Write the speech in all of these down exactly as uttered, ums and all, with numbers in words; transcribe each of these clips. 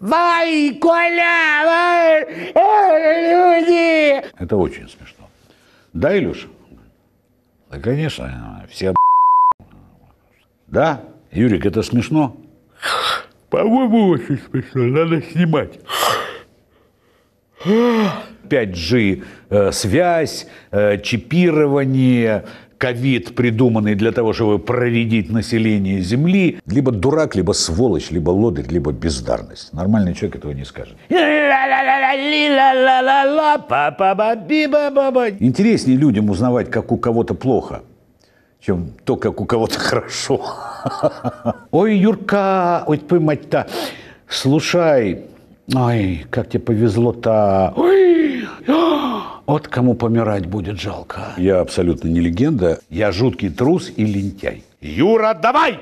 Вай, Коля, вай, люди! Это очень смешно. Да, Илюша? Да, конечно, все. Да, Юрик, это смешно? По-моему, очень смешно. Надо снимать. пять джи, связь, чипирование, ковид, придуманный для того, чтобы проредить население Земли. Либо дурак, либо сволочь, либо лодырь, либо бездарность. Нормальный человек этого не скажет. Интереснее людям узнавать, как у кого-то плохо, чем то, как у кого-то хорошо. Ой, Юрка, ой, твою мать-то, слушай, ой, как тебе повезло-то. Ой, вот кому помирать будет жалко. Я абсолютно не легенда. Я жуткий трус и лентяй. Юра, давай!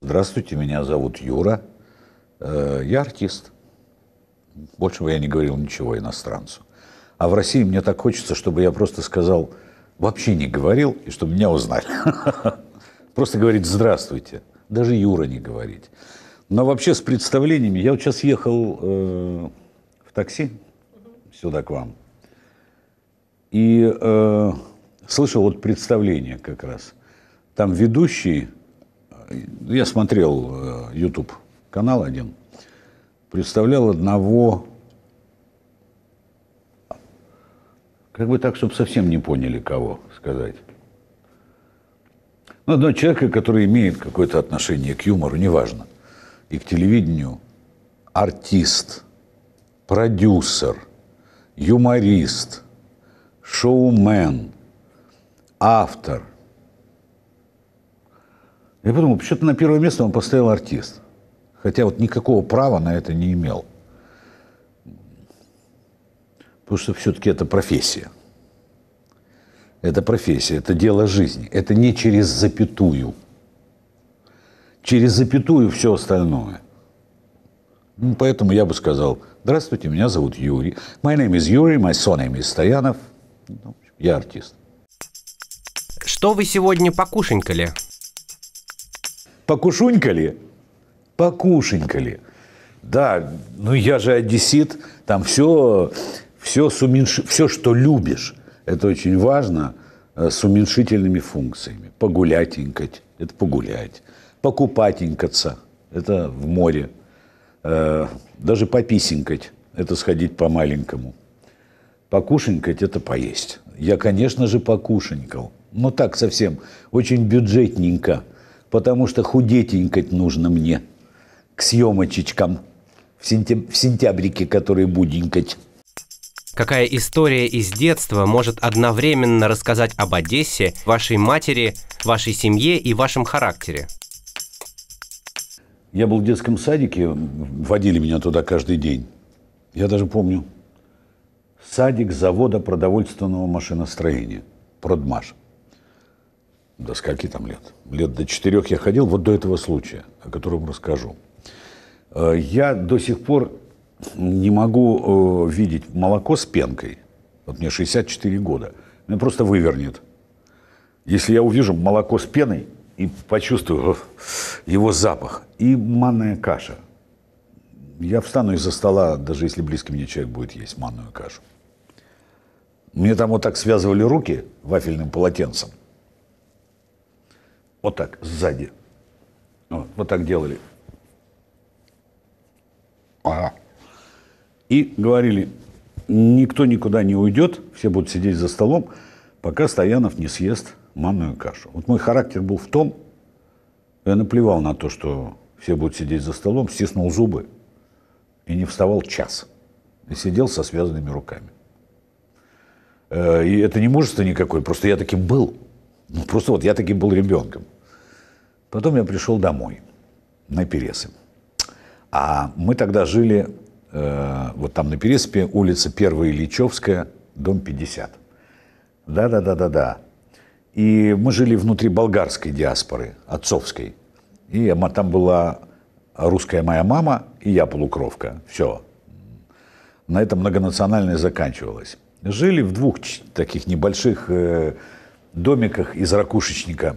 Здравствуйте, меня зовут Юра, я артист. Больше бы я не говорил ничего иностранцу. А в России мне так хочется, чтобы я просто сказал, вообще не говорил, и чтобы меня узнали. Просто говорить «здравствуйте», даже Юра не говорить. Но вообще с представлениями, я вот сейчас ехал в такси сюда к вам, и слышал вот представление как раз. Там ведущий... Я смотрел YouTube канал один, представлял одного, как бы так, чтобы совсем не поняли, кого сказать. Ну, одного человека, который имеет какое-то отношение к юмору, неважно, и к телевидению, артист, продюсер, юморист, шоумен, автор. Я подумал, почему-то на первое место он поставил артист. Хотя вот никакого права на это не имел. Потому что все-таки это профессия. Это профессия, это дело жизни. Это не через запятую. Через запятую все остальное. Ну, поэтому я бы сказал, здравствуйте, меня зовут Юрий. My name is Yuri, my surname is Стоянов. Я артист. Что вы сегодня покушенькали? Покушунькали? Покушенькали. Да, ну я же одессит, там все, все, с уменьш... все, что любишь, это очень важно, с уменьшительными функциями. Погулятенькать, это погулять. Покупатенькаться, это в море. Даже пописенькать, это сходить по-маленькому. Покушенькать, это поесть. Я, конечно же, покушенькал, но так совсем, очень бюджетненько. Потому что худетенькать нужно мне к съемочечкам в, сентяб... в сентябрике, которые буденькать. Какая история из детства может одновременно рассказать об Одессе, вашей матери, вашей семье и вашем характере? Я был в детском садике, водили меня туда каждый день. Я даже помню садик завода продовольственного машиностроения «Продмаш». До скольки там лет? Лет до четырех я ходил, вот до этого случая, о котором расскажу. Я до сих пор не могу видеть молоко с пенкой. Вот мне шестьдесят четыре года. Меня просто вывернет. Если я увижу молоко с пеной и почувствую его запах. И манная каша. Я встану из-за стола, даже если близкий мне человек будет есть манную кашу. Мне там вот так связывали руки вафельным полотенцем. Вот так, сзади. Вот, вот так делали. Ага. И говорили, никто никуда не уйдет, все будут сидеть за столом, пока Стоянов не съест манную кашу. Вот мой характер был в том, я наплевал на то, что все будут сидеть за столом, стиснул зубы и не вставал час. И сидел со связанными руками. И это не мужество никакое, просто я таким был. Ну, просто вот я таким был ребенком. Потом я пришел домой, на Пересыпь. А мы тогда жили, э, вот там на Пересыпи, улица первая Ильичевская, дом пятьдесят. Да-да-да-да-да. И мы жили внутри болгарской диаспоры, отцовской. И там была русская моя мама, и я полукровка. Все. На этом многонациональное заканчивалось. Жили в двух таких небольших домиках из ракушечника.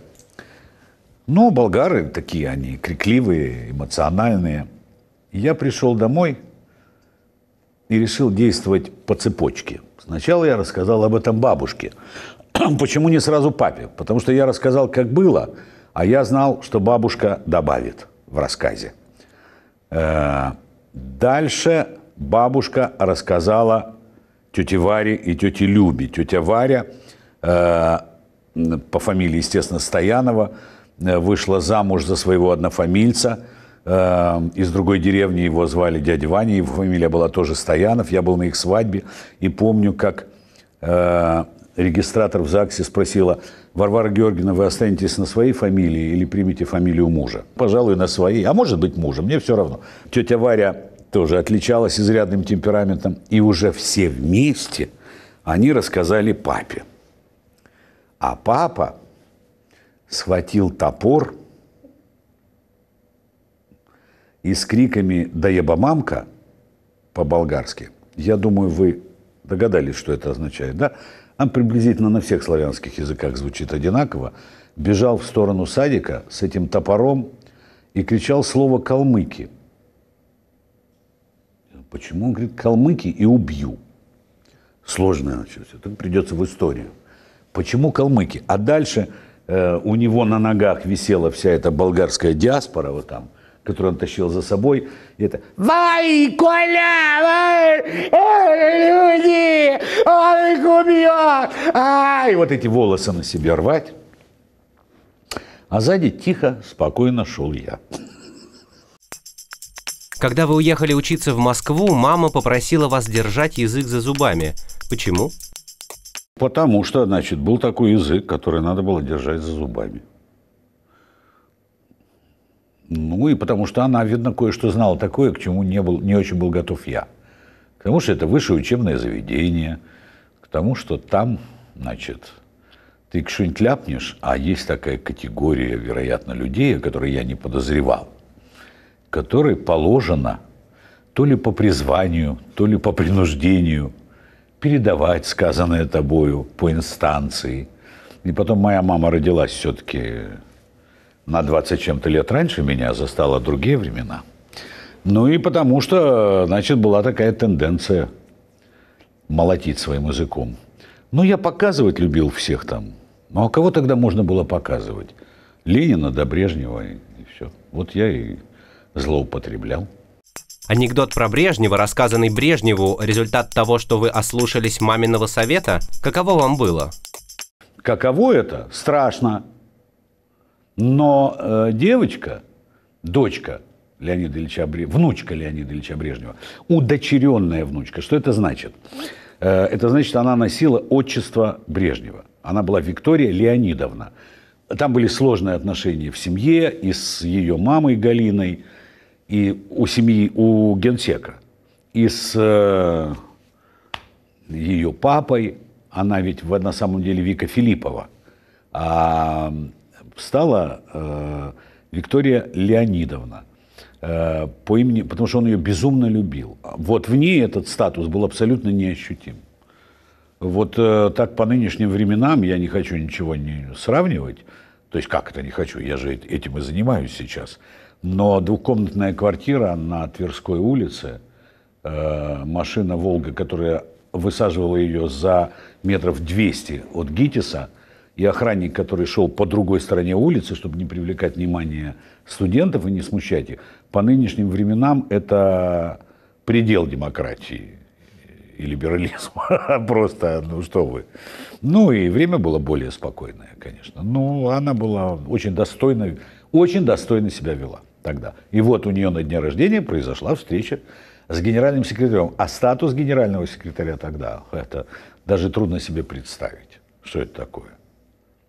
Но болгары такие, они крикливые, эмоциональные. Я пришел домой и решил действовать по цепочке. Сначала я рассказал об этом бабушке. Почему не сразу папе? Потому что я рассказал, как было, а я знал, что бабушка добавит в рассказе. Дальше бабушка рассказала тете Варе и тете Любе. Тетя Варя, по фамилии, естественно, Стоянова, вышла замуж за своего однофамильца из другой деревни. Его звали дядя Ваня, его фамилия была тоже Стоянов. Я был на их свадьбе и помню, как регистратор в ЗАГСе спросила: «Варвара Георгиевна, вы останетесь на своей фамилии или примете фамилию мужа?» «Пожалуй, на своей, а может быть мужа, мне все равно». Тетя Варя тоже отличалась изрядным темпераментом. И уже все вместе они рассказали папе. А папа схватил топор и с криками «Даеба мамка» по-болгарски, я думаю, вы догадались, что это означает, да? Он приблизительно на всех славянских языках звучит одинаково, бежал в сторону садика с этим топором и кричал слово «калмыки». Почему он говорит «калмыки» и «убью»? Сложное началось, это придется в историю. Почему «калмыки»? А дальше э, у него на ногах висела вся эта болгарская диаспора, вот там, которую он тащил за собой, и это «Вай, Коля, вай, ой, люди, он их убьет, ай!» Вот эти волосы на себе рвать. А сзади тихо, спокойно шел я. Когда вы уехали учиться в Москву, мама попросила вас держать язык за зубами. Почему? Потому что, значит, был такой язык, который надо было держать за зубами. Ну и потому что она, видно, кое-что знала такое, к чему не был, не очень был готов я. К тому, что это высшее учебное заведение, к тому, что там, значит, ты что-нибудь ляпнешь, а есть такая категория, вероятно, людей, о которой я не подозревал, которой положено то ли по призванию, то ли по принуждению передавать сказанное тобою по инстанции. И потом моя мама родилась все-таки на двадцать чем-то лет раньше меня, застала другие времена. Ну и потому что, значит, была такая тенденция молотить своим языком. Ну, я показывать любил всех там. Ну, а кого тогда можно было показывать? Ленина до Брежнева и все. Вот я и злоупотреблял. Анекдот про Брежнева, рассказанный Брежневу, результат того, что вы ослушались маминого совета, каково вам было? Каково это? Страшно. Но э, девочка, дочка Леонида Ильича Брежнева, внучка Леонида Ильича Брежнева, удочеренная внучка, что это значит? Э, это значит, она носила отчество Брежнева. Она была Виктория Леонидовна. Там были сложные отношения в семье и с ее мамой Галиной, и у семьи, у генсека, и с э, ее папой. Она ведь на самом деле Вика Филиппова. А стала э, Виктория Леонидовна э, по имени, потому что он ее безумно любил. Вот в ней этот статус был абсолютно неощутим. Вот э, так по нынешним временам я не хочу ничего не сравнивать. То есть как это не хочу? Я же этим и занимаюсь сейчас. Но двухкомнатная квартира на Тверской улице, э, машина «Волга», которая высаживала ее за метров двести от ГИТИСа, и охранник, который шел по другой стороне улицы, чтобы не привлекать внимание студентов и не смущать их, по нынешним временам это предел демократии и либерализма. Просто, ну что вы. Ну и время было более спокойное, конечно. Ну, она была очень достойна, очень достойно себя вела тогда. И вот у нее на дне рождения произошла встреча с генеральным секретарем. А статус генерального секретаря тогда, это даже трудно себе представить, что это такое.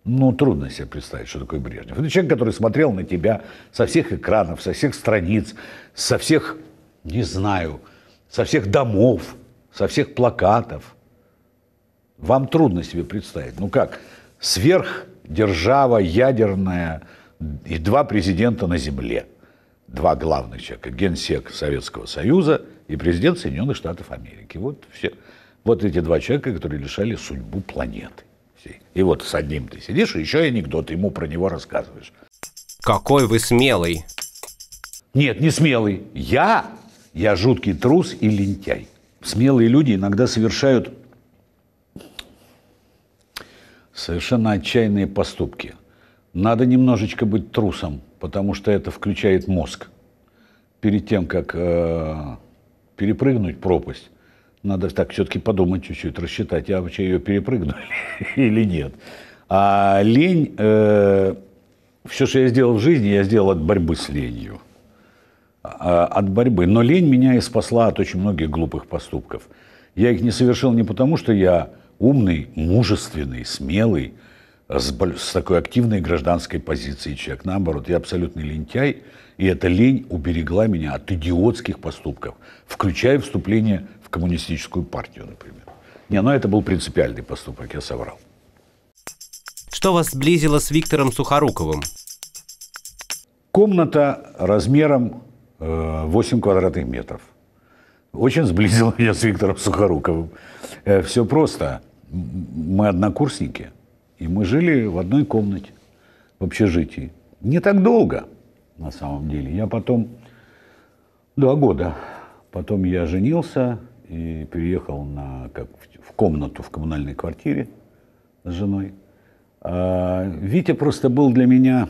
Ну, трудно себе представить, что такое Брежнев. Это человек, который смотрел на тебя со всех экранов, со всех страниц, со всех, не знаю, со всех домов, со всех плакатов. Вам трудно себе представить. Ну как, сверх держава ядерная и два президента на земле. Два главных человека. Генсек Советского Союза и президент Соединенных Штатов Америки. Вот, все, вот эти два человека, которые решали судьбу планеты. И вот с одним ты сидишь, и еще и анекдот ему про него рассказываешь. Какой вы смелый. Нет, не смелый. Я? Я жуткий трус и лентяй. Смелые люди иногда совершают совершенно отчаянные поступки. Надо немножечко быть трусом, потому что это включает мозг. Перед тем, как э, перепрыгнуть пропасть, надо так все-таки подумать чуть-чуть, рассчитать, я вообще ее перепрыгну или нет. А лень, э, все, что я сделал в жизни, я сделал от борьбы с ленью. От борьбы. Но лень меня и спасла от очень многих глупых поступков. Я их не совершил не потому, что я умный, мужественный, смелый, с, с такой активной гражданской позицией человек. Наоборот, я абсолютный лентяй, и эта лень уберегла меня от идиотских поступков, включая вступление в коммунистическую партию, например. Не, но это был принципиальный поступок, я соврал. Что вас сблизило с Виктором Сухоруковым? Комната размером восемь квадратных метров. Очень сблизил меня с Виктором Сухоруковым. Все просто. Мы однокурсники, и мы жили в одной комнате в общежитии. Не так долго, на самом деле. Я потом... Два года. Потом я женился и переехал на, как, в комнату в коммунальной квартире с женой. А Витя просто был для меня...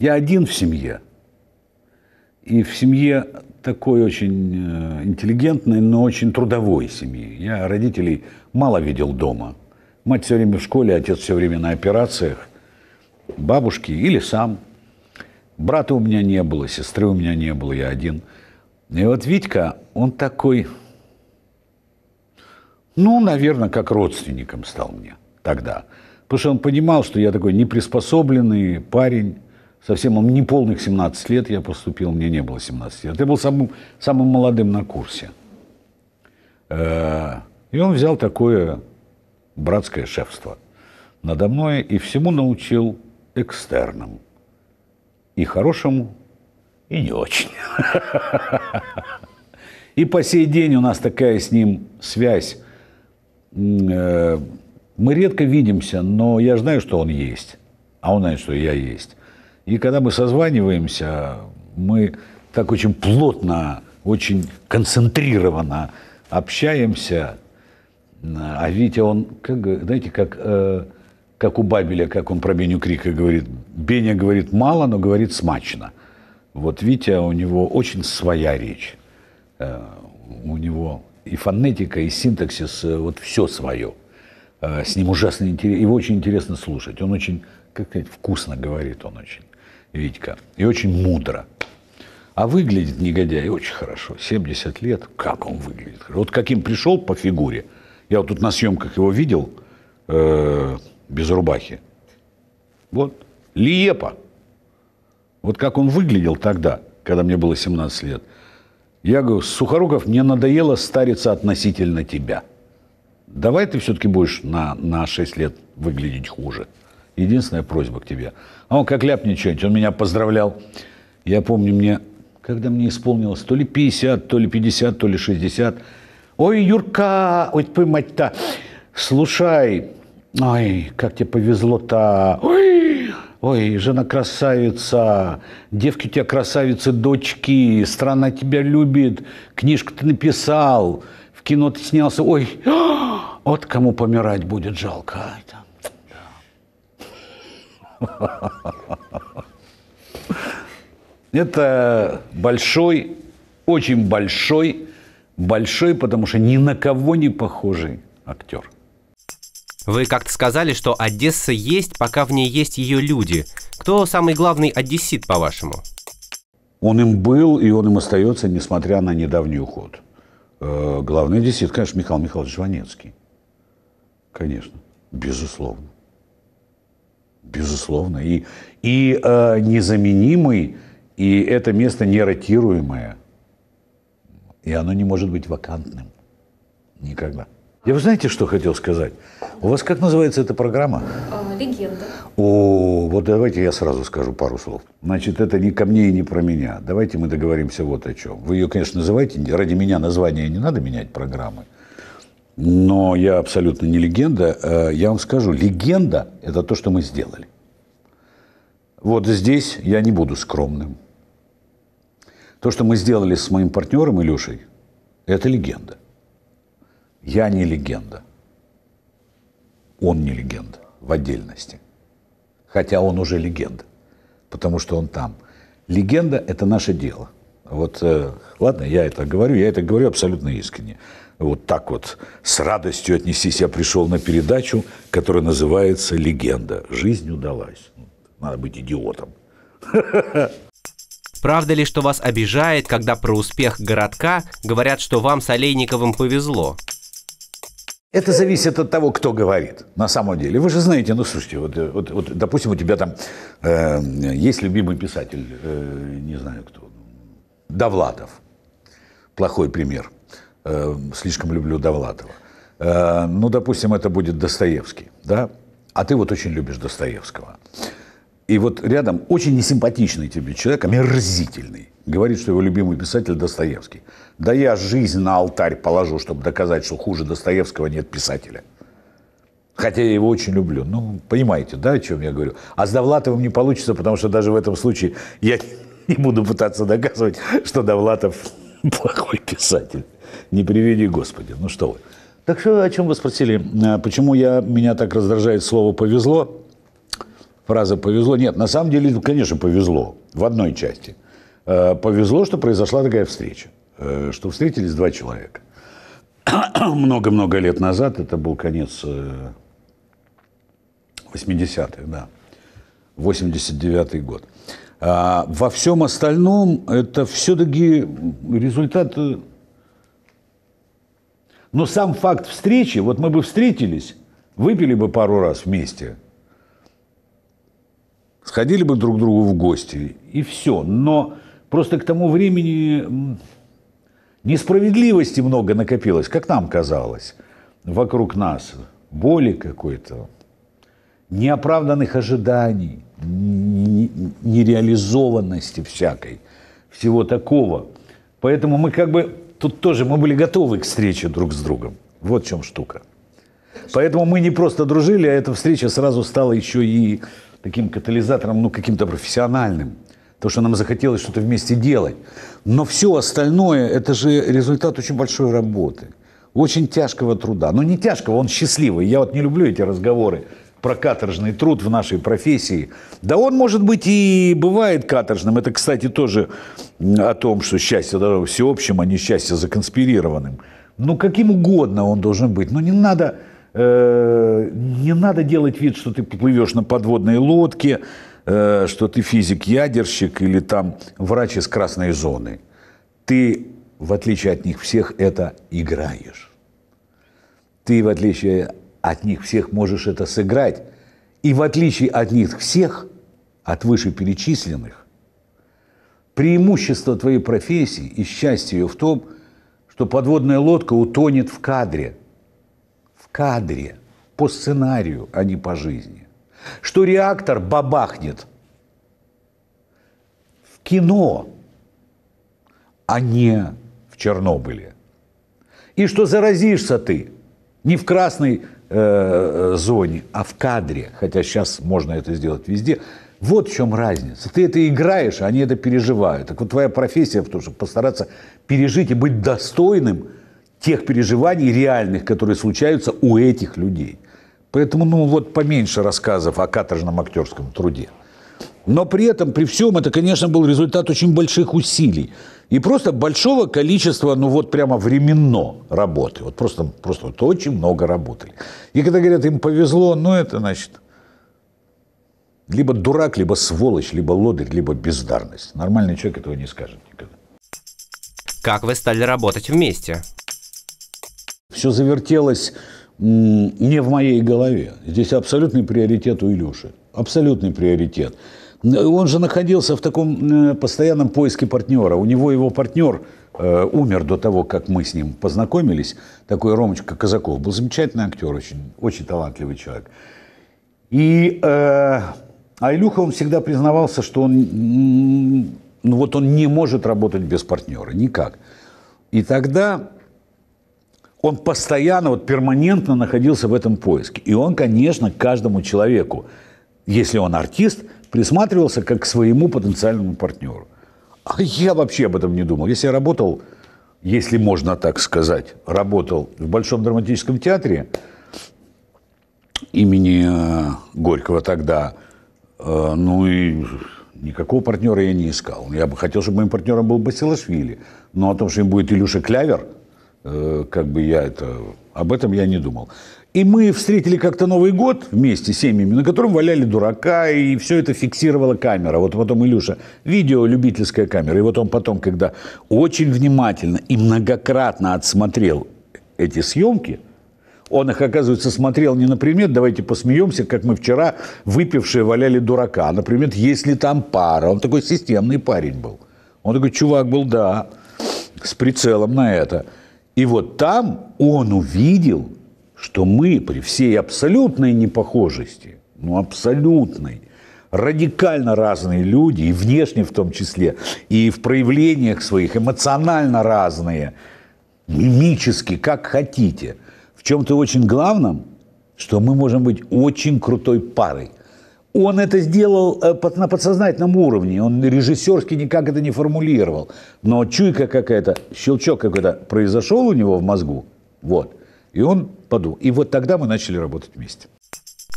Я один в семье. И в семье такой очень интеллигентной, но очень трудовой семьи. Я родителей мало видел дома. Мать все время в школе, отец все время на операциях. Бабушки или сам. Брата у меня не было, сестры у меня не было, я один. И вот Витька, он такой, ну, наверное, как родственником стал мне тогда. Потому что он понимал, что я такой неприспособленный парень. Совсем он не полных семнадцать лет, я поступил, мне не было семнадцати лет. Я был самым, самым молодым на курсе. И он взял такое братское шефство надо мной и всему научил экстерном. И хорошему, и не очень. И по сей день у нас такая с ним связь. Мы редко видимся, но я знаю, что он есть, а он знает, что я есть. И когда мы созваниваемся, мы так очень плотно, очень концентрированно общаемся. А Витя, он, как, знаете, как, э, как у Бабеля, как он про Беню Крика говорит. Беня говорит мало, но говорит смачно. Вот Витя, у него очень своя речь. Э, у него и фонетика, и синтаксис, вот все свое. Э, с ним ужасно интересно, его очень интересно слушать. Он очень, как сказать, вкусно говорит он очень. Витька. И очень мудро. А выглядит негодяй очень хорошо. семьдесят лет. Как он выглядит? Вот каким пришел по фигуре. Я вот тут на съемках его видел э, без рубахи. Вот. Лиепа. Вот как он выглядел тогда, когда мне было семнадцать лет. Я говорю, Сухоруков, мне надоело стариться относительно тебя. Давай ты все-таки будешь на, на шесть лет выглядеть хуже. Единственная просьба к тебе. А он как ляпнет что-нибудь, он меня поздравлял. Я помню, мне, когда мне исполнилось то ли пятьдесят, то ли пятьдесят, то ли шестьдесят. Ой, Юрка, ой, твою мать-то, слушай, ой, как тебе повезло-то, ой, ой, жена красавица, девки у тебя красавицы, дочки, страна тебя любит, книжку ты написал, в кино ты снялся, ой, вот кому помирать будет жалко. Это большой, очень большой, большой, потому что ни на кого не похожий актер. Вы как-то сказали, что Одесса есть, пока в ней есть ее люди. Кто самый главный одессит, по-вашему? Он им был, и он им остается, несмотря на недавний уход. Главный одессит, конечно, Михаил Михайлович Жванецкий. Конечно, безусловно. Безусловно. И, и э, незаменимый, и это место неротируемое. И оно не может быть вакантным. Никогда. Я, вы знаете, что хотел сказать? У вас как называется эта программа? «Легенда». О, вот давайте я сразу скажу пару слов. Значит, это не ко мне и не про меня. Давайте мы договоримся вот о чем. Вы ее, конечно, называете. Ради меня название не надо менять программы. Но я абсолютно не легенда. Я вам скажу, легенда – это то, что мы сделали. Вот здесь я не буду скромным. То, что мы сделали с моим партнером Илюшей, это легенда. Я не легенда. Он не легенда в отдельности. Хотя он уже легенда, потому что он там. Легенда – это наше дело. Вот, э, ладно, я это говорю, я это говорю абсолютно искренне. Вот так вот с радостью отнесись. Я пришел на передачу, которая называется «Легенда». Жизнь удалась. Надо быть идиотом. Правда ли, что вас обижает, когда про успех городка говорят, что вам с Олейниковым повезло? Это зависит от того, кто говорит, на самом деле. Вы же знаете, ну, слушайте, вот, вот, вот допустим, у тебя там э, есть любимый писатель, э, не знаю кто, Довлатов. Плохой пример. Слишком люблю Довлатова. Ну, допустим, это будет Достоевский, да? А ты вот очень любишь Достоевского. И вот рядом очень несимпатичный тебе человек, омерзительный, говорит, что его любимый писатель Достоевский. Да я жизнь на алтарь положу, чтобы доказать, что хуже Достоевского нет писателя. Хотя я его очень люблю. Ну, понимаете, да, о чем я говорю? А с Довлатовым не получится, потому что даже в этом случае я не буду пытаться доказывать, что Довлатов плохой писатель. Не приведи Господи, ну что вы. Так что, о чем вы спросили? Почему я, меня так раздражает слово «повезло»? Фраза «повезло». Нет, на самом деле, конечно, повезло. В одной части. Повезло, что произошла такая встреча. Что встретились два человека. Много-много лет назад, это был конец восьмидесятых, да. восемьдесят девятый год. А во всем остальном это все-таки результат... Но сам факт встречи, вот мы бы встретились, выпили бы пару раз вместе, сходили бы друг к другу в гости, и все. Но просто к тому времени несправедливости много накопилось, как нам казалось, вокруг нас. Боли какой-то, неоправданных ожиданий, нереализованности всякой, всего такого. Поэтому мы как бы... Тут тоже мы были готовы к встрече друг с другом. Вот в чем штука. Поэтому мы не просто дружили, а эта встреча сразу стала еще и таким катализатором, ну, каким-то профессиональным. Потому что нам захотелось что-то вместе делать. Но все остальное – это же результат очень большой работы, очень тяжкого труда. Но не тяжкого, он счастливый. Я вот не люблю эти разговоры про каторжный труд в нашей профессии. Да он, может быть, и бывает каторжным. Это, кстати, тоже о том, что счастье должно быть всеобщим, а не счастье законспирированным. Ну, каким угодно он должен быть. Но не надо, э, не надо делать вид, что ты плывешь на подводной лодке, э, что ты физик-ядерщик или там врач из красной зоны. Ты, в отличие от них всех, это играешь. Ты, в отличие от... От них всех можешь это сыграть. И в отличие от них всех, от вышеперечисленных, преимущество твоей профессии и счастье ее в том, что подводная лодка утонет в кадре. В кадре. По сценарию, а не по жизни. Что реактор бабахнет в кино, а не в Чернобыле. И что заразишься ты не в красной зоне, а в кадре, хотя сейчас можно это сделать везде. Вот в чем разница. Ты это играешь, а они это переживают. Так вот твоя профессия в том, чтобы постараться пережить и быть достойным тех переживаний реальных, которые случаются у этих людей. Поэтому, ну вот, поменьше рассказов о каторжном актерском труде. Но при этом, при всем, это, конечно, был результат очень больших усилий. И просто большого количества, ну вот прямо временно работы. Вот просто, просто вот очень много работали. И когда говорят, им повезло, ну это значит, либо дурак, либо сволочь, либо лодырь, либо бездарность. Нормальный человек этого не скажет никогда. Как вы стали работать вместе? Все завертелось не в моей голове. Здесь абсолютный приоритет у Илюши. Абсолютный приоритет. Он же находился в таком постоянном поиске партнера. У него его партнер э, умер до того, как мы с ним познакомились. Такой Ромочка Казаков. Был замечательный актер, очень, очень талантливый человек. И, э, а Илюха, он всегда признавался, что он, ну, вот он не может работать без партнера. Никак. И тогда он постоянно, вот, перманентно находился в этом поиске. И он, конечно, каждому человеку, если он артист, присматривался как к своему потенциальному партнеру. А я вообще об этом не думал. Если я работал, если можно так сказать, работал в Большом драматическом театре имени Горького тогда, ну и никакого партнера я не искал. Я бы хотел, чтобы моим партнером был Басилашвили. Но о том, что им будет Илюша Клявер, как бы я это... Об этом я не думал. И мы встретили как-то Новый год вместе с семьями, на котором валяли дурака, и все это фиксировала камера. Вот потом Илюша, видео, любительская камера. И вот он потом, когда очень внимательно и многократно отсмотрел эти съемки, он их, оказывается, смотрел не на предмет, давайте посмеемся, как мы вчера выпившие валяли дурака. Например, есть ли там пара? Он такой системный парень был. Он такой чувак был, да, с прицелом на это. И вот там он увидел, что мы при всей абсолютной непохожести, ну абсолютной, радикально разные люди, и внешне в том числе, и в проявлениях своих, эмоционально разные, мимически, как хотите. В чем-то очень главном, что мы можем быть очень крутой парой. Он это сделал на подсознательном уровне, он режиссерски никак это не формулировал. Но чуйка какая-то, щелчок какой-то произошел у него в мозгу, вот, и он подумал. И вот тогда мы начали работать вместе.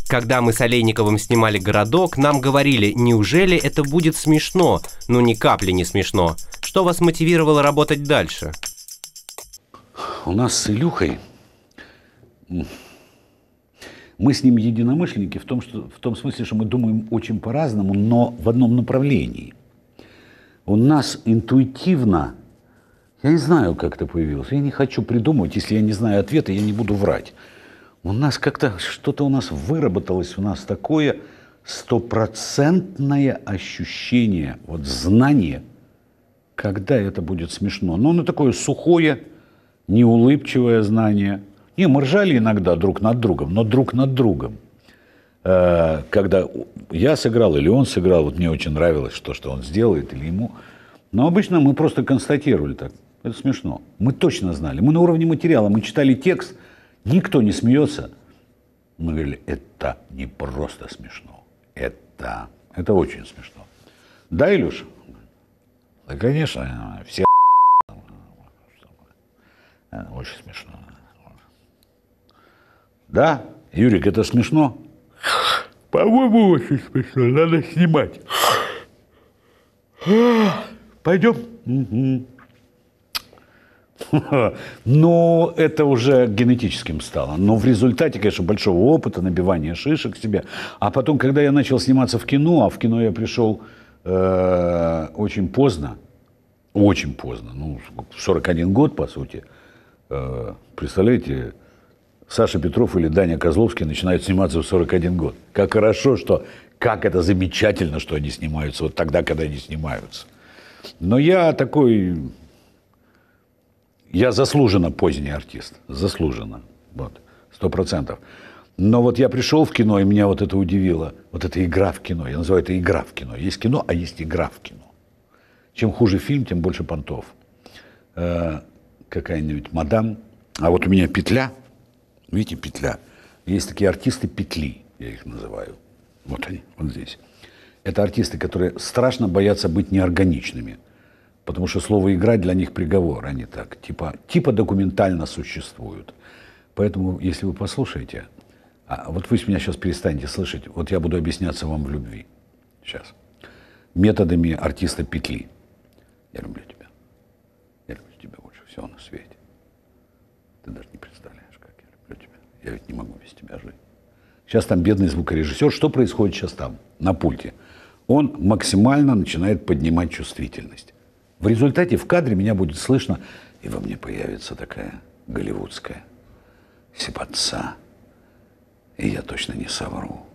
Когда мы с Олейниковым снимали «Городок», нам говорили, неужели это будет смешно? Ну, ни капли не смешно. Что вас мотивировало работать дальше? У нас с Илюхой... Мы с ним единомышленники в том, что, в том смысле, что мы думаем очень по-разному, но в одном направлении. У нас интуитивно, я не знаю, как это появилось, я не хочу придумывать, если я не знаю ответа, я не буду врать. У нас как-то что-то у нас выработалось, у нас такое стопроцентное ощущение, вот знание, когда это будет смешно. Но оно такое сухое, неулыбчивое знание. Не, мы ржали иногда друг над другом, но друг над другом. Когда я сыграл или он сыграл, вот мне очень нравилось то, что он сделает, или ему. Но обычно мы просто констатировали так. Это смешно. Мы точно знали. Мы на уровне материала. Мы читали текст, никто не смеется. Мы говорили, это не просто смешно. Это, это очень смешно. Да, Илюша? Да, конечно, все... Очень смешно. Да, Юрик, это смешно? По-моему, очень смешно. Надо снимать. Пойдем? Угу. Но это уже генетическим стало. Но в результате, конечно, большого опыта, набивания шишек себе. А потом, когда я начал сниматься в кино, а в кино я пришел э, очень поздно, очень поздно, ну, сорок один год, по сути, э, представляете, Саша Петров или Даня Козловский начинают сниматься в сорок один год. Как хорошо, что... Как это замечательно, что они снимаются вот тогда, когда они снимаются. Но я такой... Я заслуженно поздний артист. Заслуженно. Вот. Сто процентов. Но вот я пришел в кино, и меня вот это удивило. Вот эта игра в кино. Я называю это игра в кино. Есть кино, а есть игра в кино. Чем хуже фильм, тем больше понтов. Э-э- какая-нибудь мадам. А вот у меня петля... Видите, петля. Есть такие артисты петли, я их называю. Вот они, вот здесь. Это артисты, которые страшно боятся быть неорганичными. Потому что слово «игра» для них приговор. Они так, типа, типа документально существуют. Поэтому, если вы послушаете... А вот вы меня сейчас перестанете слышать. Вот я буду объясняться вам в любви. Сейчас. Методами артиста петли. Я люблю тебя. Я люблю тебя больше всего на свете. Ты даже не представляешь. Я ведь не могу без тебя жить. Сейчас там бедный звукорежиссер. Что происходит сейчас там, на пульте? Он максимально начинает поднимать чувствительность. В результате в кадре меня будет слышно, и во мне появится такая голливудская сипотца. И я точно не совру.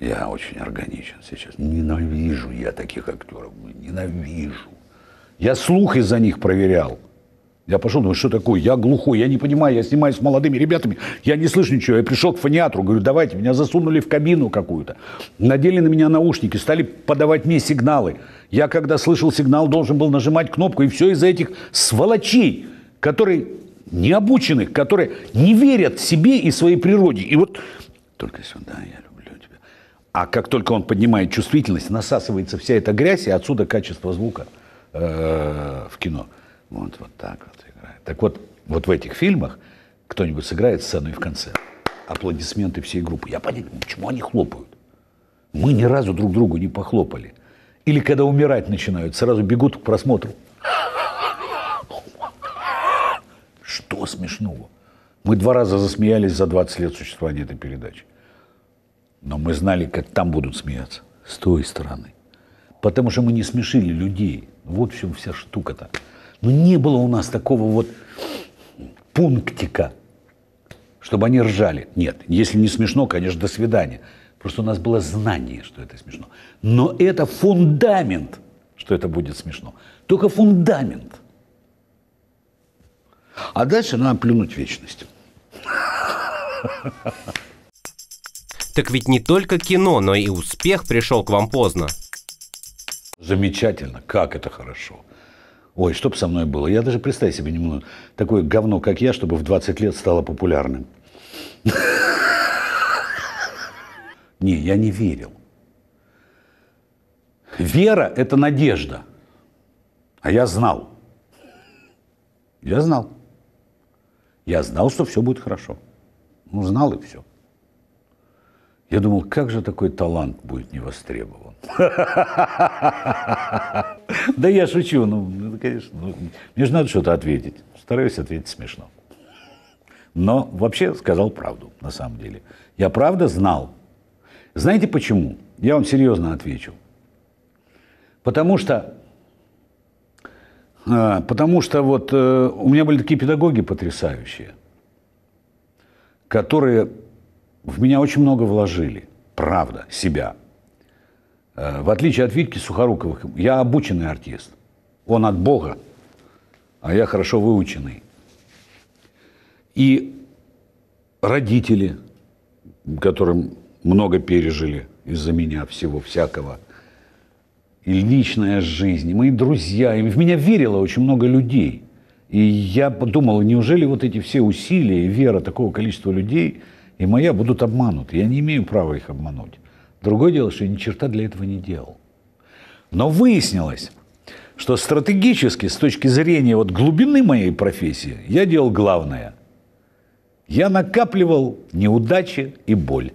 Я очень органичен сейчас. Ненавижу я таких актеров. Ненавижу. Я слух из-за них проверял. Я пошел, думаю, что такое? Я глухой, я не понимаю, я снимаюсь с молодыми ребятами, я не слышу ничего. Я пришел к фониатру, говорю, давайте, меня засунули в кабину какую-то. Надели на меня наушники, стали подавать мне сигналы. Я, когда слышал сигнал, должен был нажимать кнопку, и все из-за этих сволочей, которые не обучены, которые не верят себе и своей природе. И вот только сюда я люблю тебя. А как только он поднимает чувствительность, насасывается вся эта грязь, и отсюда качество звука э-э, в кино. Вот, вот так вот играет. Так вот, вот в этих фильмах кто-нибудь сыграет сцену и в конце. Аплодисменты всей группы. Я понять, почему они хлопают. Мы ни разу друг другу не похлопали. Или когда умирать начинают, сразу бегут к просмотру. Что смешного? Мы два раза засмеялись за двадцать лет существования этой передачи. Но мы знали, как там будут смеяться. С той стороны. Потому что мы не смешили людей. Вот в чем вся штука-то. Но не было у нас такого вот пунктика, чтобы они ржали. Нет, если не смешно, конечно, до свидания. Просто у нас было знание, что это смешно. Но это фундамент, что это будет смешно. Только фундамент. А дальше надо плюнуть в вечность. Так ведь не только кино, но и успех пришел к вам поздно. Замечательно, как это хорошо. Ой, что бы со мной было? Я даже представить себе не могу. Такое говно, как я, чтобы в двадцать лет стало популярным. Не, я не верил. Вера – это надежда. А я знал. Я знал. Я знал, что все будет хорошо. Ну, знал и все. Я думал, как же такой талант будет не востребован. Да я шучу, ну, конечно. Мне же надо что-то ответить. Стараюсь ответить смешно. Но вообще сказал правду, на самом деле. Я правда знал. Знаете почему? Я вам серьезно отвечу. Потому что, потому что вот у меня были такие педагоги потрясающие, которые... В меня очень много вложили, правда, себя. В отличие от Витьки Сухоруковых, я обученный артист. Он от Бога, а я хорошо выученный. И родители, которым много пережили из-за меня всего всякого, и личная жизнь, и мои друзья, и в меня верило очень много людей. И я подумал, неужели вот эти все усилия и вера такого количества людей... И моя будут обмануты. Я не имею права их обмануть. Другое дело, что я ни черта для этого не делал. Но выяснилось, что стратегически, с точки зрения вот глубины моей профессии, я делал главное. Я накапливал неудачи и боль.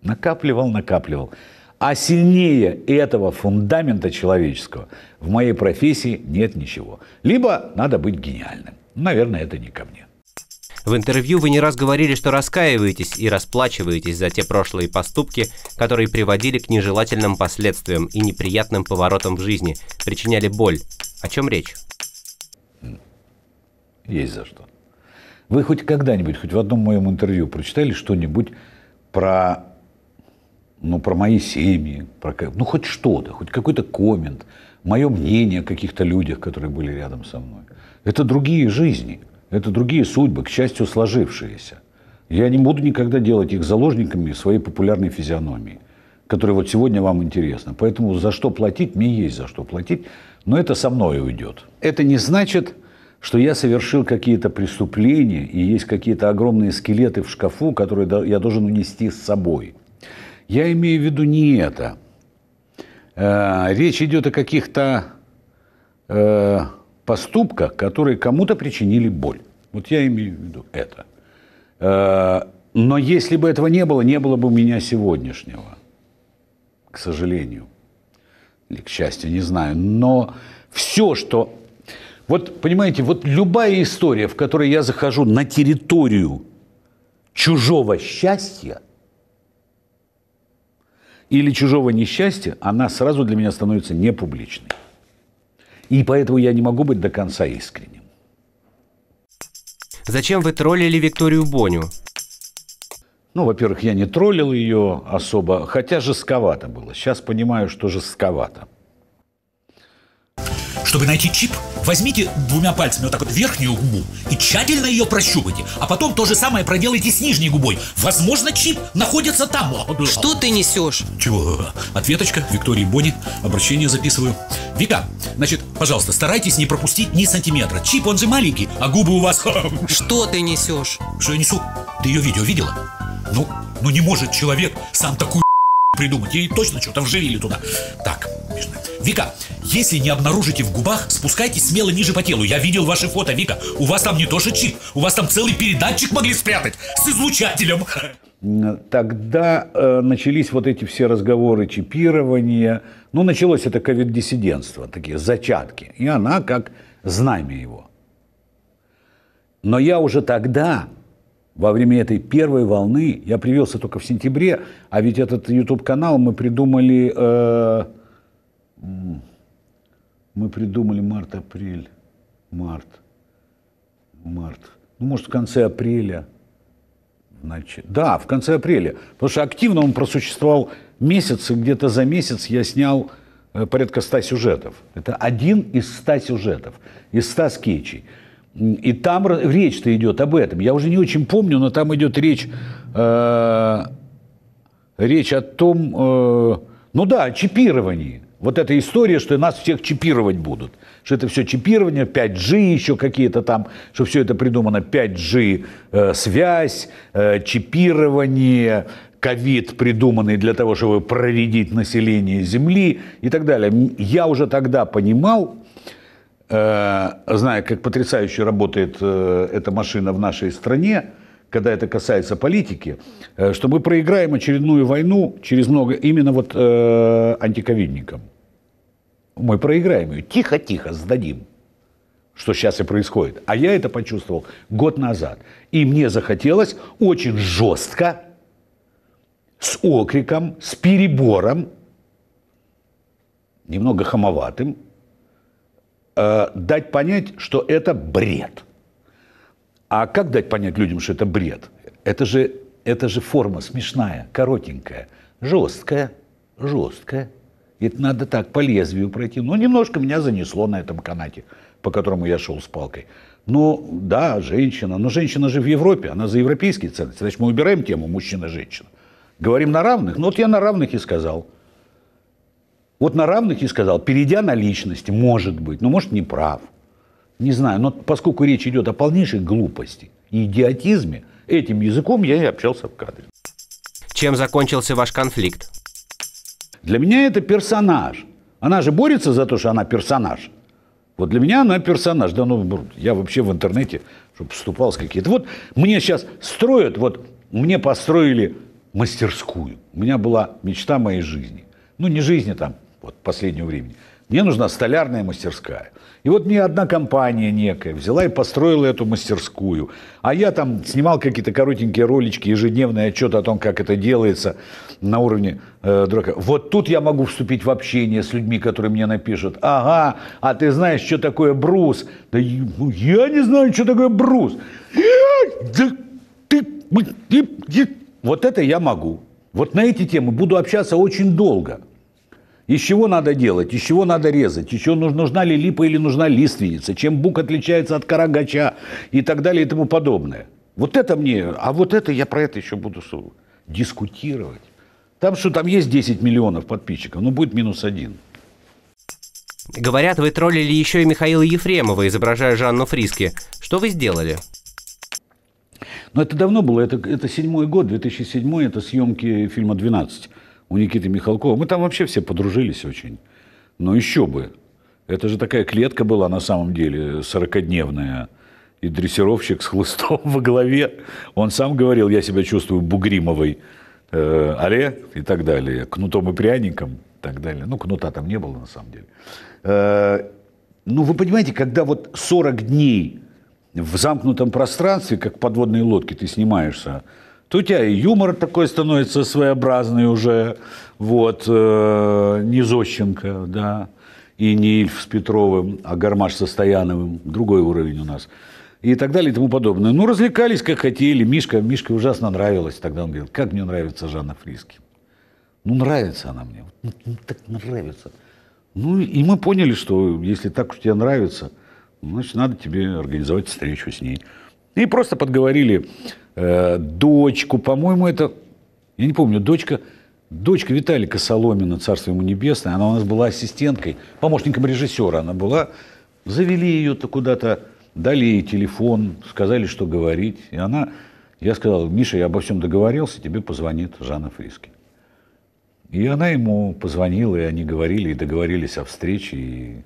Накапливал, накапливал. А сильнее этого фундамента человеческого в моей профессии нет ничего. Либо надо быть гениальным. Наверное, это не ко мне. В интервью вы не раз говорили, что раскаиваетесь и расплачиваетесь за те прошлые поступки, которые приводили к нежелательным последствиям и неприятным поворотам в жизни, причиняли боль. О чем речь? Есть за что. Вы хоть когда-нибудь, хоть в одном моем интервью прочитали что-нибудь про, ну, про мои семьи, про, ну хоть что-то, хоть какой-то коммент, мое мнение о каких-то людях, которые были рядом со мной. Это другие жизни. Это другие судьбы, к счастью, сложившиеся. Я не буду никогда делать их заложниками своей популярной физиономии, которая вот сегодня вам интересна. Поэтому за что платить, мне есть за что платить, но это со мной уйдет. Это не значит, что я совершил какие-то преступления и есть какие-то огромные скелеты в шкафу, которые я должен унести с собой. Я имею в виду не это. Речь идет о каких-то... поступках, которые кому-то причинили боль. Вот я имею в виду это. Но если бы этого не было, не было бы меня сегодняшнего. К сожалению. Или к счастью, не знаю. Но все, что... Вот, понимаете, вот любая история, в которой я захожу на территорию чужого счастья или чужого несчастья, она сразу для меня становится непубличной. И поэтому я не могу быть до конца искренним. Зачем вы троллили Викторию Боню? Ну, во-первых, я не троллил ее особо, хотя жестковато было. Сейчас понимаю, что жестковато. Чтобы найти чип, возьмите двумя пальцами вот так вот верхнюю губу и тщательно ее прощупайте. А потом то же самое проделайте с нижней губой. Возможно, чип находится там. Что ты несешь? Чего? Ответочка Виктории Бони. Обращение записываю. Вика, значит, пожалуйста, старайтесь не пропустить ни сантиметра. Чип, он же маленький, а губы у вас... Что ты несешь? Что я несу? Ты ее видео видела? Ну, ну не может человек сам такую придумать. Ей точно что-то вживили туда. Так, Вика, если не обнаружите в губах, спускайтесь смело ниже по телу. Я видел ваши фото, Вика. У вас там не то что чип, у вас там целый передатчик могли спрятать с излучателем. Тогда э, начались вот эти все разговоры чипирования. Ну, началось это ковид-диссидентство, такие зачатки. И она как знамя его. Но я уже тогда... Во время этой первой волны, я привелся только в сентябре, а ведь этот YouTube-канал мы придумали, э, мы придумали март-апрель, март, март, ну, может, в конце апреля, значит, да, в конце апреля, потому что активно он просуществовал месяц, и где-то за месяц я снял порядка ста сюжетов. Это один из ста сюжетов, из ста скетчей. И там речь-то идет об этом. Я уже не очень помню, но там идет речь, э, речь о том, э, ну да, о чипировании. Вот эта история, что нас всех чипировать будут. Что это все чипирование, пять джи еще какие-то там, что все это придумано, пять джи э, связь, э, чипирование, ковид придуманный для того, чтобы проредить население Земли и так далее. Я уже тогда понимал, зная, как потрясающе работает эта машина в нашей стране, когда это касается политики, что мы проиграем очередную войну через много именно вот э, антиковидникам. Мы проиграем ее, тихо-тихо сдадим, что сейчас и происходит. А я это почувствовал год назад. И мне захотелось очень жестко, с окриком, с перебором, немного хамоватым, дать понять, что это бред. А как дать понять людям, что это бред? Это же, это же форма смешная, коротенькая, жесткая, жесткая. Это надо так по лезвию пройти. Ну, немножко меня занесло на этом канате, по которому я шел с палкой. Ну, да, женщина. Но женщина же в Европе, она за европейские ценности. Значит, мы убираем тему мужчина-женщина. Говорим на равных. Ну, вот я на равных и сказал. Вот на равных и сказал, перейдя на личности, может быть, но, может, не прав, не знаю. Но поскольку речь идет о полнейшей глупости и идиотизме, этим языком я и общался в кадре. Чем закончился ваш конфликт? Для меня это персонаж. Она же борется за то, что она персонаж. Вот для меня она персонаж. Да ну, я вообще в интернете, чтобы вступал с какие-то... Вот мне сейчас строят, вот мне построили мастерскую. У меня была мечта моей жизни. Ну, не жизни там. Вот последнего времени. Мне нужна столярная мастерская. И вот мне одна компания некая взяла и построила эту мастерскую. А я там снимал какие-то коротенькие ролички, ежедневные отчеты о том, как это делается на уровне э, дурака. Вот тут я могу вступить в общение с людьми, которые мне напишут. Ага, а ты знаешь, что такое брус? Да я не знаю, что такое брус. Вот это я могу. Вот на эти темы буду общаться очень долго. Из чего надо делать, из чего надо резать, из чего нужна ли липа или нужна лиственница, чем бук отличается от карагача и так далее и тому подобное. Вот это мне, а вот это я про это еще буду дискутировать. Там что, там есть десять миллионов подписчиков, ну будет минус один. Говорят, вы троллили еще и Михаила Ефремова, изображая Жанну Фриске. Что вы сделали? Ну это давно было, это, это седьмой год, две тысячи седьмой, это съемки фильма «двенадцать». У Никиты Михалкова. Мы там вообще все подружились очень. Но еще бы. Это же такая клетка была на самом деле, сорокадневная. И дрессировщик с хлыстом во главе. Он сам говорил, я себя чувствую бугримовой. Э, але и так далее. Кнутом и пряником и так далее. Ну, кнута там не было на самом деле. Э, ну, вы понимаете, когда вот сорок дней в замкнутом пространстве, как в подводной лодке, ты снимаешься, то у тебя и юмор такой становится своеобразный уже, вот, э, не Зощенко, да, и не Ильф с Петровым, а Гармаш со Стояновым, другой уровень у нас. и так далее и тому подобное. Ну, развлекались, как хотели. Мишка, Мишке ужасно нравилось. Тогда он говорил, как мне нравится Жанна Фриске. Ну, нравится она мне. Ну, так нравится. Ну, и мы поняли, что если так уж тебе нравится, значит, надо тебе организовать встречу с ней. И просто подговорили э, дочку, по-моему, это, я не помню, дочка, дочка Виталика Соломина, царство ему небесное, она у нас была ассистенткой, помощником режиссера она была. Завели ее-то куда-то, дали ей телефон, сказали, что говорить. И она, я сказал, Миша, я обо всем договорился, тебе позвонит Жанна Фриске. И она ему позвонила, и они говорили, и договорились о встрече. И,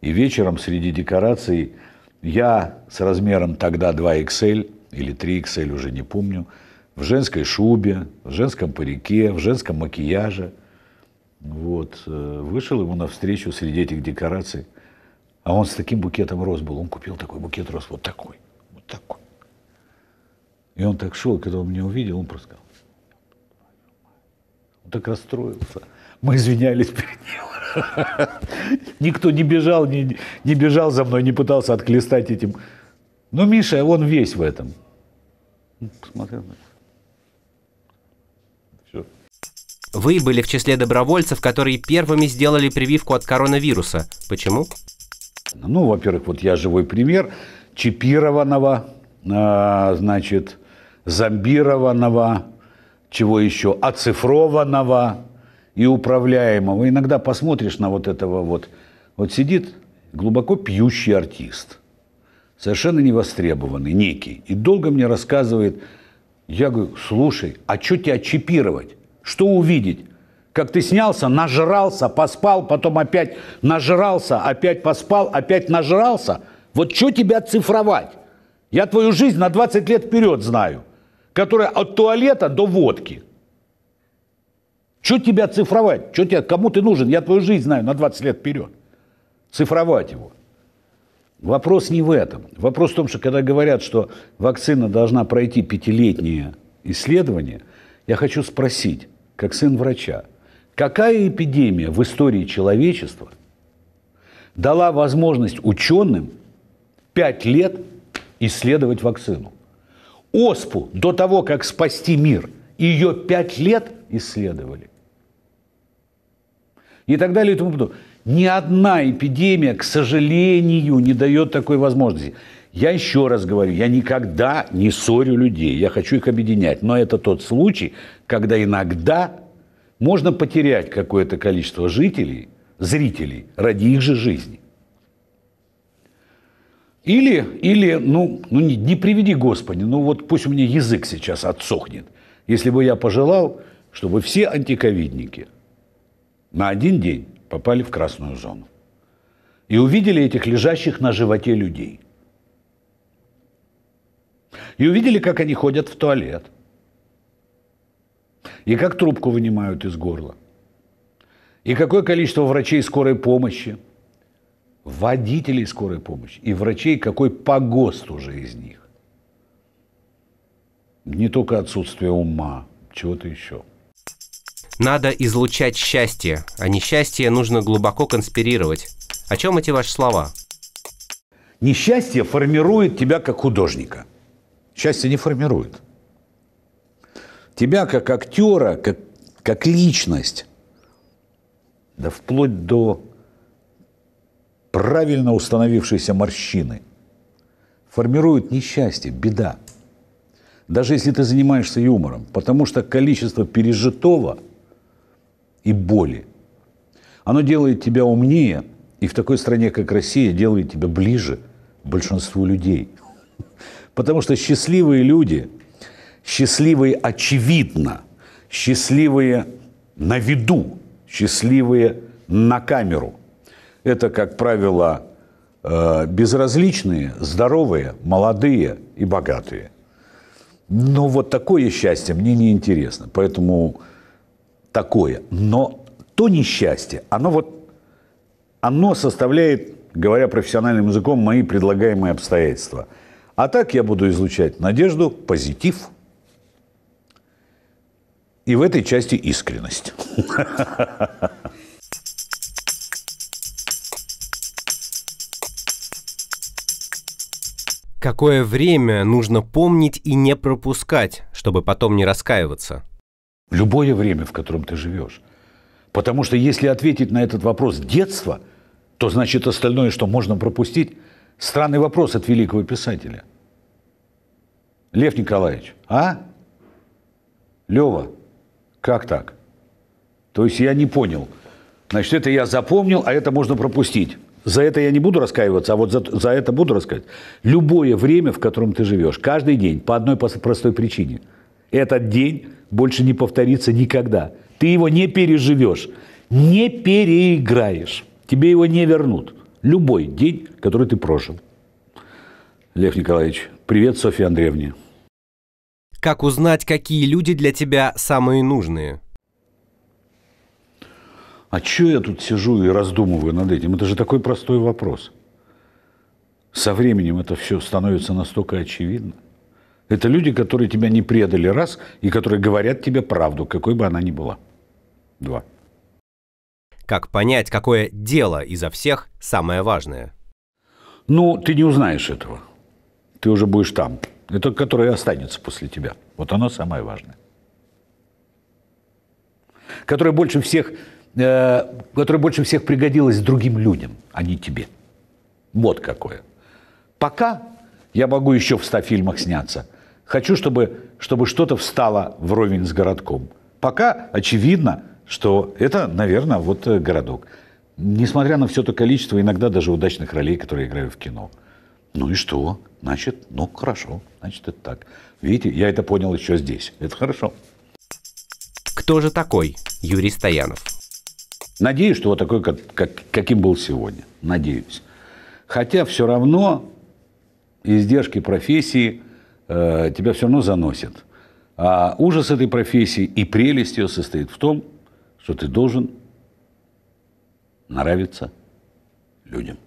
и вечером среди декораций я с размером тогда два икс эль или три икс эль, уже не помню, в женской шубе, в женском парике, в женском макияже. Вот. Вышел ему навстречу среди этих декораций. А он с таким букетом роз был. Он купил такой букет роз, вот такой, вот такой. И он так шел, когда он меня увидел, он просто сказал, так расстроился. Мы извинялись перед ним. Никто не бежал, не, не бежал за мной, не пытался отклистать этим. Но Миша, он весь в этом. Посмотрел. Все. Вы были в числе добровольцев, которые первыми сделали прививку от коронавируса. Почему? Ну, во-первых, вот я живой пример чипированного, э, значит, зомбированного, чего еще, оцифрованного и управляемого. Иногда посмотришь на вот этого вот. Вот сидит глубоко пьющий артист, совершенно невостребованный, некий. И долго мне рассказывает, я говорю, слушай, а что тебя чипировать? Что увидеть? Как ты снялся, нажрался, поспал, потом опять нажрался, опять поспал, опять нажрался. Вот что тебя цифровать? Я твою жизнь на двадцать лет вперед знаю, которая от туалета до водки. Что тебя цифровать? Чё тебя, кому ты нужен? Я твою жизнь знаю на двадцать лет вперед. Цифровать его. Вопрос не в этом. Вопрос в том, что когда говорят, что вакцина должна пройти пятилетнее исследование, я хочу спросить, как сын врача, какая эпидемия в истории человечества дала возможность ученым пять лет исследовать вакцину? Оспу до того, как спасти мир, ее пять лет исследовали. И так далее и тому подобное. Ни одна эпидемия, к сожалению, не дает такой возможности. Я еще раз говорю, я никогда не ссорю людей, я хочу их объединять. Но это тот случай, когда иногда можно потерять какое-то количество жителей, зрителей, ради их же жизни. Или, или ну, ну не, не приведи Господи, ну вот пусть у меня язык сейчас отсохнет, если бы я пожелал, чтобы все антиковидники на один день попали в красную зону и увидели этих лежащих на животе людей. И увидели, как они ходят в туалет. И как трубку вынимают из горла. И какое количество врачей скорой помощи, водителей скорой помощи и врачей, какой погост уже из них. Не только отсутствие ума, чего-то еще. Надо излучать счастье, а несчастье нужно глубоко конспирировать. О чем эти ваши слова? Несчастье формирует тебя как художника. Счастье не формирует. Тебя как актера, как, как личность, да вплоть до правильно установившейся морщины, формирует несчастье, беда. Даже если ты занимаешься юмором, потому что количество пережитого и боли, оно делает тебя умнее, и в такой стране, как Россия, делает тебя ближе к большинству людей. Потому что счастливые люди, счастливые очевидно, счастливые на виду, счастливые на камеру. Это, как правило, безразличные, здоровые, молодые и богатые. Но вот такое счастье мне неинтересно, поэтому такое. Но то несчастье, оно, вот, оно составляет, говоря профессиональным языком, мои предлагаемые обстоятельства. А так я буду излучать надежду, позитив и в этой части искренность. Какое время нужно помнить и не пропускать, чтобы потом не раскаиваться? Любое время, в котором ты живешь. Потому что если ответить на этот вопрос детства, то значит остальное, что можно пропустить, странный вопрос от великого писателя. Лев Николаевич, а? Лева, как так? То есть я не понял. Значит, это я запомнил, а это можно пропустить. За это я не буду раскаиваться, а вот за, за это буду раскаиваться. Любое время, в котором ты живешь, каждый день, по одной простой причине. Этот день больше не повторится никогда. Ты его не переживешь, не переиграешь. Тебе его не вернут. Любой день, который ты прожил. Лев Николаевич, привет Софье Андреевне. Как узнать, какие люди для тебя самые нужные? А чё я тут сижу и раздумываю над этим? Это же такой простой вопрос. Со временем это все становится настолько очевидно. Это люди, которые тебя не предали, раз, и которые говорят тебе правду, какой бы она ни была. Два. Как понять, какое дело изо всех самое важное? Ну, ты не узнаешь этого. Ты уже будешь там. Это которое останется после тебя. Вот оно самое важное. Которое больше всех... которая больше всех пригодилась другим людям, а не тебе. Вот какое. Пока я могу еще в ста фильмах сняться. Хочу, чтобы, чтобы что-то встало вровень с городком. Пока очевидно, что это, наверное, вот городок. Несмотря на все то количество, иногда даже удачных ролей, которые я играю в кино. Ну и что? Значит, ну хорошо. Значит, это так. Видите, я это понял еще здесь. Это хорошо. Кто же такой Юрий Стоянов? Надеюсь, что вот такой, как, как, каким был сегодня. Надеюсь. Хотя все равно издержки профессии э, тебя все равно заносят. А ужас этой профессии и прелесть ее состоит в том, что ты должен нравиться людям.